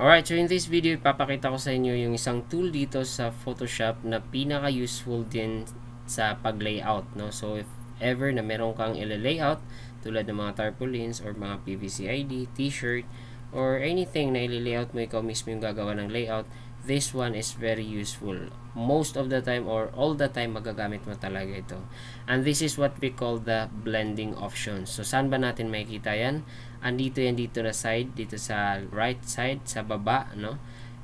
Alright, so in this video, ipapakita ko sa inyo yung isang tool dito sa Photoshop na pinaka-useful din sa pag-layout, no? So if ever na meron kang i-layout tulad ng mga tarpaulins or mga PVC ID, t-shirt, or anything na i-layout mo, ikaw mismo yung gagawa ng layout, this one is very useful. Most of the time or all the time magagamit mo talaga ito. And this is what we call the blending option. So saan ba natin makikita yan? Andito yan dito na side, dito sa right side, sa baba, no?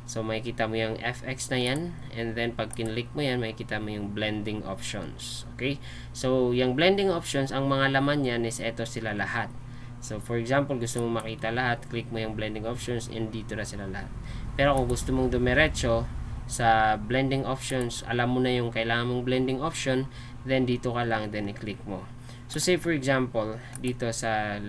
So makikita mo yung FX na yan, and then pag kinlik mo yan, makikita mo yung blending options. Okay? So yung blending options, ang mga laman yan is eto sila lahat. So for example, gusto mo makita lahat, click mo yung blending options and dito na sila lahat. Pero kung gusto mong dumiretso sa blending options, alam mo na yung kailangan mong blending option, then dito ka lang, then i-click mo. So say for example, dito sa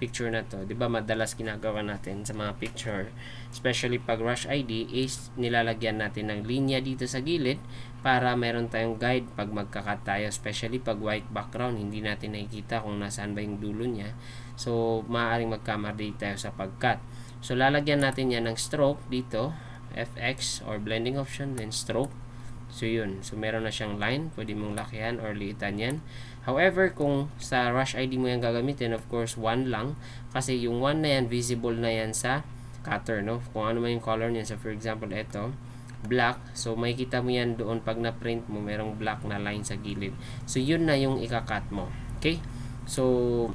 picture na to, 'di ba madalas ginagawa natin sa mga picture, especially pag rush ID is nilalagyan natin ng linya dito sa gilid para meron tayong guide pag magka-cut tayo, especially pag white background, hindi natin nakikita kung nasaan ba yung dulo niya. So maaaring magkamali tayo sa pag-cut. So lalagyan natin 'yan ng stroke dito, FX or blending option, then stroke. So yun, so meron na siyang line, pwede mong lakihan or liitan yan. However, kung sa rush ID mo yung gagamitin, of course, 1 lang. Kasi yung 1 na yan, visible na yan sa cutter, no? Kung ano man yung color niyan. So for example, ito, black. So makikita mo yan doon pag na-print mo, merong black na line sa gilid. So yun na yung ikakat mo. Okay? So,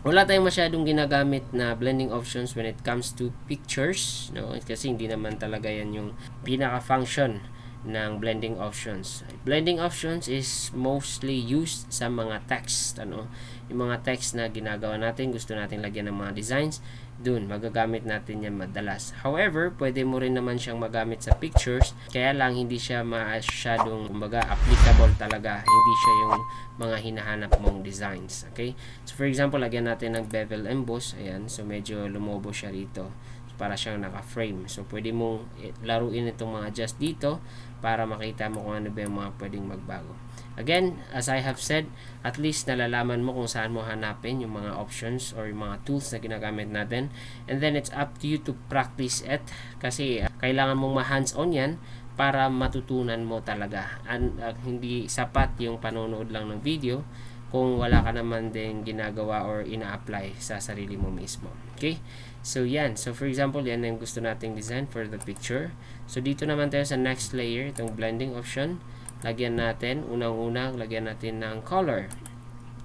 wala tayong masyadong ginagamit na blending options when it comes to pictures, no? Kasi hindi naman talaga yan yung pinaka-function ng blending options. Blending options is mostly used sa mga text, ano? Yung mga text na ginagawa natin, gusto natin lagyan ng mga designs, dun, magagamit natin yan madalas. However, pwede mo rin naman siyang magamit sa pictures, kaya lang hindi siya masyadong, kumbaga, applicable talaga. Hindi siya yung mga hinahanap mong designs, okay? So, for example, lagyan natin ng bevel emboss, ayan, so medyo lumobo siya rito. Para siyang naka-frame. So, pwede mong laruin itong mga adjust dito para makita mo kung ano ba yung mga pwedeng magbago. Again, as I have said, at least nalalaman mo kung saan mo hanapin yung mga options or yung mga tools na ginagamit natin. And then, it's up to you to practice it kasi kailangan mong ma-hands-on yan para matutunan mo talaga. And, hindi sapat yung panonood lang ng video kung wala ka naman din ginagawa or ina-apply sa sarili mo mismo. Okay? So, yan. So, for example, yan yung gusto nating design for the picture. So, dito naman tayo sa next layer, itong blending option. Lagyan natin, unang-unang, lagyan natin ng color.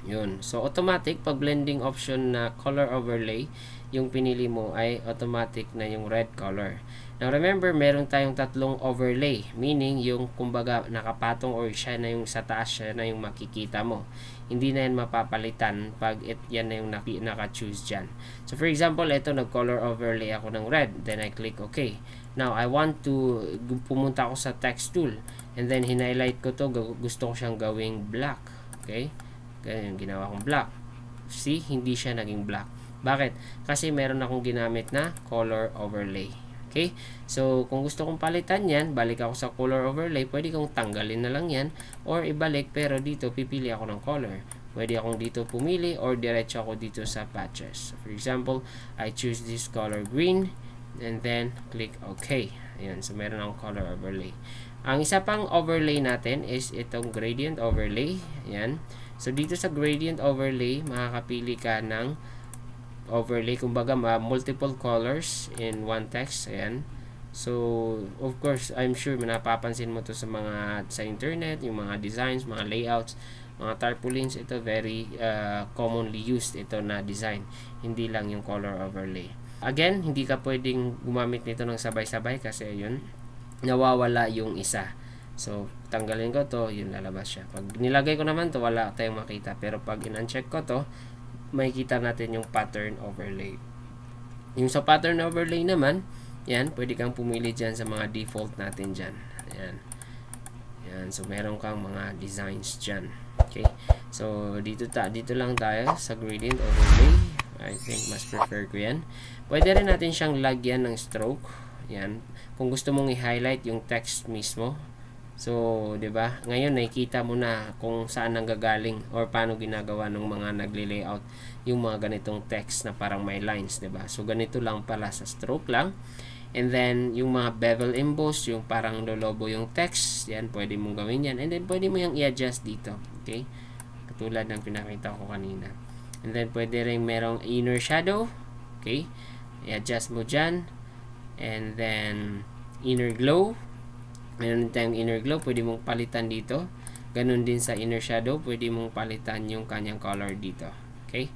Yun. So, automatic, pag blending option na color overlay, yung pinili mo ay automatic na yung red color. Now, remember, meron tayong tatlong overlay, meaning yung kumbaga nakapatong or siya na yung sa taas, siya na yung makikita mo. Hindi na yan mapapalitan pag yan na yung naka-choose dyan. So, for example, ito, nag-color overlay ako ng red. Then, I click OK. Now, I want to, pumunta ako sa text tool. And then, hinighlight ko to, gusto ko siyang gawing black. Okay? Kaya yung ginawa kong black. See? Hindi siya naging black. Bakit? Kasi meron akong ginamit na color overlay. Okay? So, kung gusto kong palitan yan, balik ako sa color overlay, pwede kong tanggalin na lang yan or ibalik, pero dito pipili ako ng color. Pwede akong dito pumili or diretso ako dito sa patches. For example, I choose this color green and then click OK. Ayan, so meron akong color overlay. Ang isa pang overlay natin is itong gradient overlay. Ayan. So, dito sa gradient overlay, makakapili ka ng overlay, kumbaga multiple colors in one text, ayan. So, of course, I'm sure napapansin mo to sa mga, sa internet, yung mga designs, mga layouts, mga tarpaulins, ito very commonly used ito na design, hindi lang yung color overlay. Again, hindi ka pwedeng gumamit nito ng sabay-sabay kasi ayun, nawawala yung isa. So, tanggalin ko to, yun lalabas siya. Pag nilagay ko naman to, wala tayong makita, pero pag in-uncheck ko to, makikita natin yung pattern overlay. Yung sa pattern overlay naman, yan, pwede kang pumili dyan sa mga default natin dyan. Ayan. Ayan. So, meron kang mga designs dyan. Okay. So, dito lang tayo sa gradient overlay. I think mas prefer ko yan. Pwede rin natin siyang lagyan ng stroke. Ayan. Kung gusto mong i-highlight yung text mismo. So, 'di ba? Ngayon nakikita mo na kung saan nanggagaling or paano ginagawa ng mga nagle-layout yung mga ganitong text na parang may lines, 'di ba? So, ganito lang pala sa stroke lang. And then, yung mga bevel emboss, yung parang lolobo yung text, yan, pwede mong gawin yan. And then, pwede mo yung i-adjust dito. Okay? Katulad ng pinakita ko kanina. And then, pwede rin merong inner shadow. Okay? I-adjust mo dyan. And then, inner glow. Meron tayong inner glow, pwede mong palitan dito. Ganun din sa inner shadow, pwede mong palitan yung kanyang color dito. Okay?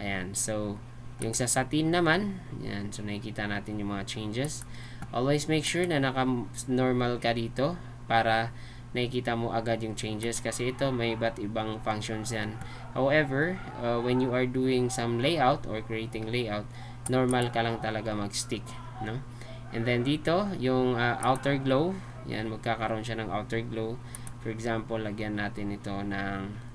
Ayan. So, yung sa satin naman, yan, so nakikita natin yung mga changes. Always make sure na naka-normal ka dito para nakikita mo agad yung changes kasi ito may iba't ibang functions yan. However, when you are doing some layout or creating layout, normal ka lang talaga mag-stick, no? And then dito, yung outer glow, yan, magkakaroon siya ng outer glow. For example, lagyan natin ito ng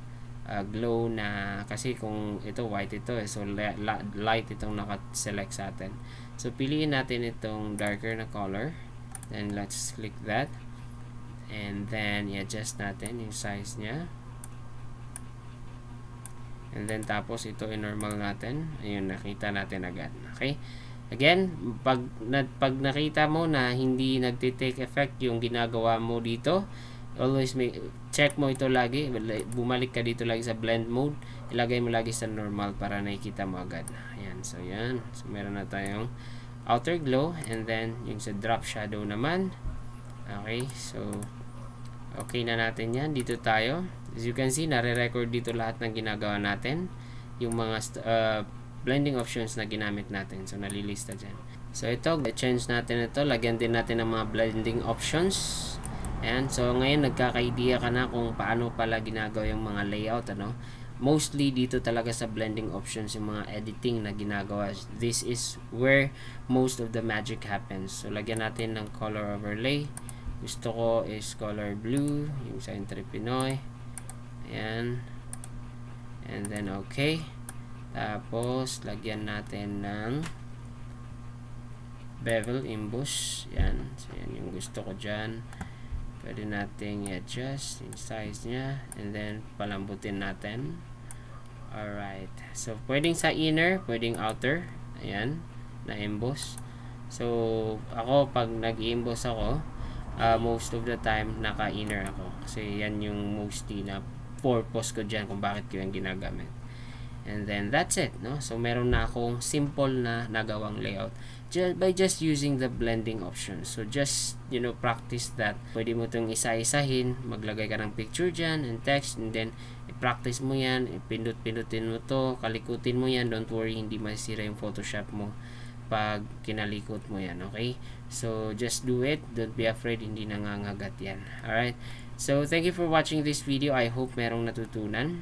glow na, kasi kung ito white ito eh, so light itong naka-select sa atin, so piliin natin itong darker na color, then let's click that and then i-adjust natin yung size nya, and then tapos ito i-normal natin. Ayun, nakita natin agad. Okay, again, pag nakita mo na hindi nagtitake effect yung ginagawa mo dito, always check mo ito lagi, bumalik ka dito lagi sa blend mode, ilagay mo lagi sa normal para nakikita mo agad. Ayan, so yan, so meron na tayong outer glow. And then yung sa drop shadow naman, okay, so okay na natin yan. Dito tayo, as you can see, nare-record dito lahat ng ginagawa natin, yung mga blending options na ginamit natin, so nalilista dyan. So ito, change natin ito, lagyan din natin ng mga blending options. Ayan, so ngayon nagkaka-idea ka na kung paano pala ginagawa yung mga layout, ano? Mostly dito talaga sa blending options yung mga editing na ginagawa. This is where most of the magic happens. So lagyan natin ng color overlay. Gusto ko is color blue, yung sa EntrePinoy. Ayan. And then okay. Tapos lagyan natin ng bevel emboss. Ayan, so yan yung gusto ko dyan. Pwede natin i-adjust yung size nya and then palambutin natin. Alright, so pwedeng sa inner, pwedeng outer, ayan, na emboss. So ako pag nag-emboss ako, most of the time naka-inner ako kasi yan yung mostly na purpose ko dyan kung bakit ko yung ginagamit. And then that's it, no? So meron na akong simple na nagawang layout by just using the blending options. So just, you know, practice that. Pwede mo itong isa-isahin, maglagay ka ng picture dyan and text, and then i-practice mo yan, ipindot-pindutin mo to, kalikutin mo yan. Don't worry, hindi masira yung Photoshop mo pag kinalikot mo yan, okay? So just do it, don't be afraid, hindi nangangagat yan. Alright, so thank you for watching this video. I hope merong natutunan